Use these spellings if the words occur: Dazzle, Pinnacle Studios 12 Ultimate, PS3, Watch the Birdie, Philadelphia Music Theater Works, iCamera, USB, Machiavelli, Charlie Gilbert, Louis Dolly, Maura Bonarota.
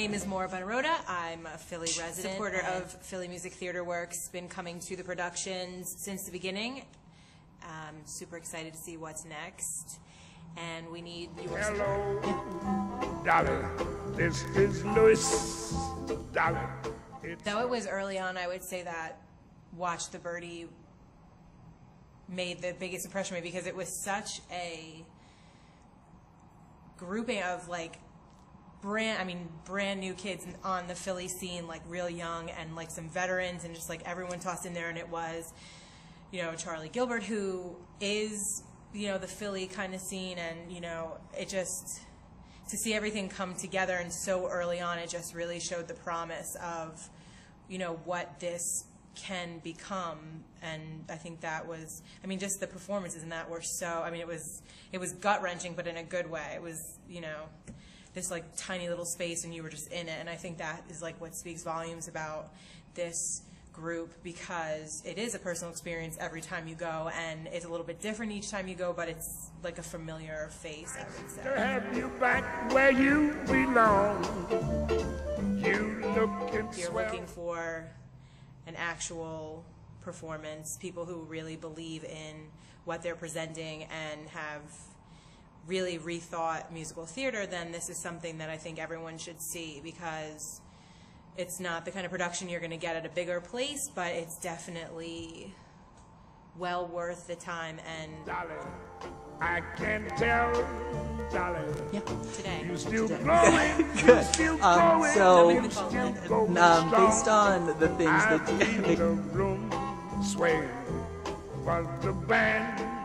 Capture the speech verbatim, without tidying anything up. name is Maura Bonarota. I'm a Philly resident, supporter of Philly Music Theater Works. Been coming to the productions since the beginning. Um, super excited to see what's next. And we need your Hello, support. Dolly. This is Louis Dolly. It's Though it was early on, I would say that Watch the Birdie made the biggest impression on me because it was such a grouping of like brand, I mean, brand new kids on the Philly scene, like real young, and like some veterans, and just like everyone tossed in there. And it was, you know, Charlie Gilbert, who is, you know, the Philly kind of scene, and, you know, it just, to see everything come together and so early on, it just really showed the promise of, you know, what this can become. And I think that was, I mean, just the performances in that were so, I mean, it was, it was gut-wrenching, but in a good way. It was, you know, this like tiny little space and you were just in it, and I think that is like what speaks volumes about this group, because it is a personal experience every time you go, and it's a little bit different each time you go, but it's like a familiar face, I would say. To have you back where you belong, you look and you're swell. Looking for an actual performance, people who really believe in what they're presenting and have really rethought musical theater, then this is something that I think everyone should see, because it's not the kind of production you're going to get at a bigger place, but it's definitely well worth the time. And Dolly, I can tell, Dolly, yeah. today. You still today. Blowing, Good. Still um, so, you still um, based on the things I that you the room sway, but the band